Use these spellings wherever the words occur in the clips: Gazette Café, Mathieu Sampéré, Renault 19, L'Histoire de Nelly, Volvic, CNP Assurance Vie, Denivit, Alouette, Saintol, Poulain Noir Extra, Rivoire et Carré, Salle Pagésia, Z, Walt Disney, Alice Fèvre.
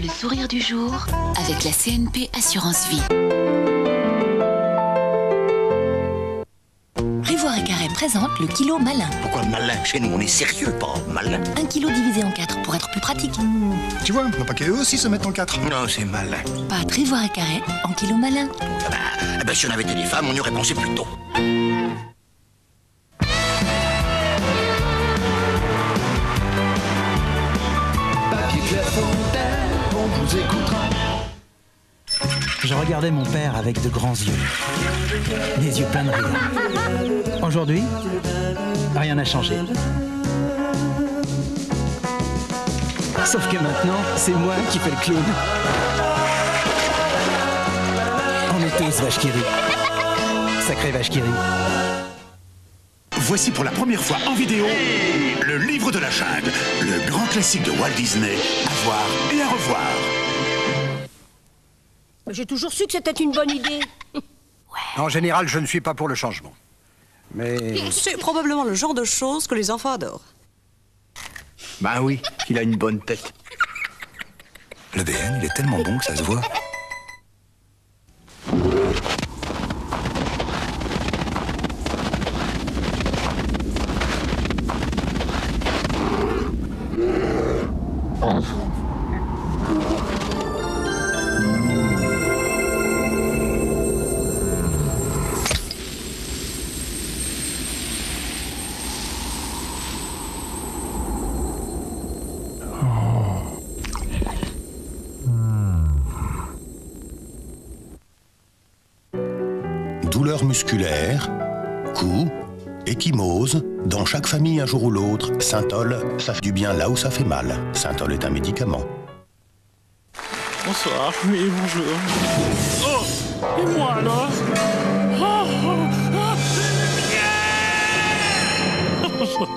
Le sourire du jour avec la CNP Assurance Vie. Rivoire et Carré présente le kilo malin. Pourquoi malin? Chez nous, on est sérieux, pas malin. 1 kilo divisé en 4 pour être plus pratique. Tu vois, on pas qu'eux aussi se mettent en 4. Non, c'est malin. Pâte Rivoire et Carré en kilo malin. Ah bah, si on avait été des femmes, on y aurait pensé plus tôt. Je regardais mon père avec de grands yeux, des yeux pleins de rire. Aujourd'hui, rien n'a changé. Sauf que maintenant, c'est moi qui fais le clown. On est tous vaches qui rient. Sacré vache qui rit. Voici pour la première fois en vidéo le livre de la Jade, le grand classique de Walt Disney, à voir et à revoir. J'ai toujours su que c'était une bonne idée. Ouais. En général, je ne suis pas pour le changement. Mais... c'est probablement le genre de choses que les enfants adorent. Ben oui, il a une bonne tête. L'ADN, il est tellement bon que ça se voit. Douleurs musculaires, coups, échymoses, dans chaque famille un jour ou l'autre, Saintol, ça fait du bien là où ça fait mal. Saintol est un médicament. Bonsoir, oui, bonjour. Oh, et moi alors?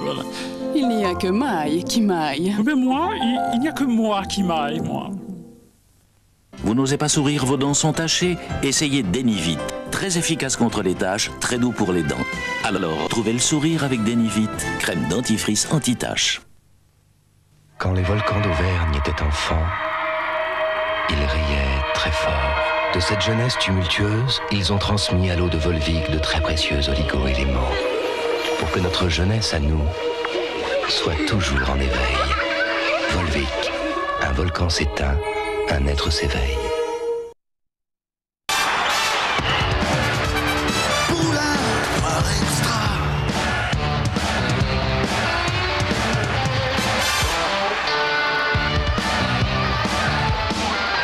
Voilà. Il n'y a que maille qui maille. Mais moi, il n'y a que moi qui maille, moi. Vous n'osez pas sourire, vos dents sont tachées? Essayez Denivit. Très efficace contre les taches, très doux pour les dents. Alors, trouvez le sourire avec Denivit, crème dentifrice anti-taches. Quand les volcans d'Auvergne étaient enfants, ils riaient très fort. De cette jeunesse tumultueuse, ils ont transmis à l'eau de Volvic de très précieux oligo-éléments. Pour que notre jeunesse à nous soit toujours en éveil. Volvic, un volcan s'éteint, un être s'éveille. Poulain Noir Extra.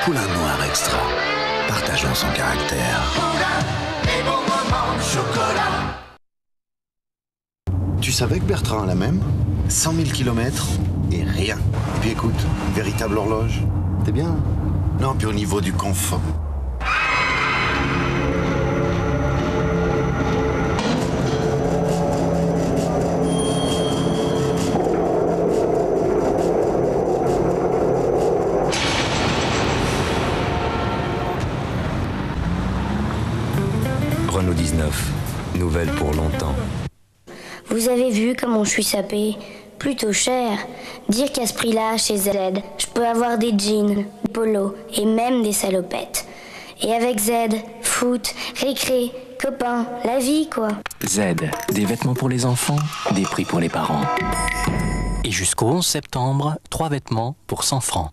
Poulain Noir Extra. Partageons son caractère. Poulain et bon moment de chocolat. Tu savais que Bertrand a la même? 100 000 km et rien. Et puis écoute, véritable horloge. T'es bien? Non, puis au niveau du confort. Renault 19, nouvelle pour longtemps. Vous avez vu comment je suis sapé? Plutôt cher. Dire qu'à ce prix-là, chez Z, je peux avoir des jeans, des polos et même des salopettes. Et avec Z, foot, récré, copains, la vie quoi. Z, des vêtements pour les enfants, des prix pour les parents. Et jusqu'au 11 septembre, 3 vêtements pour 100 francs.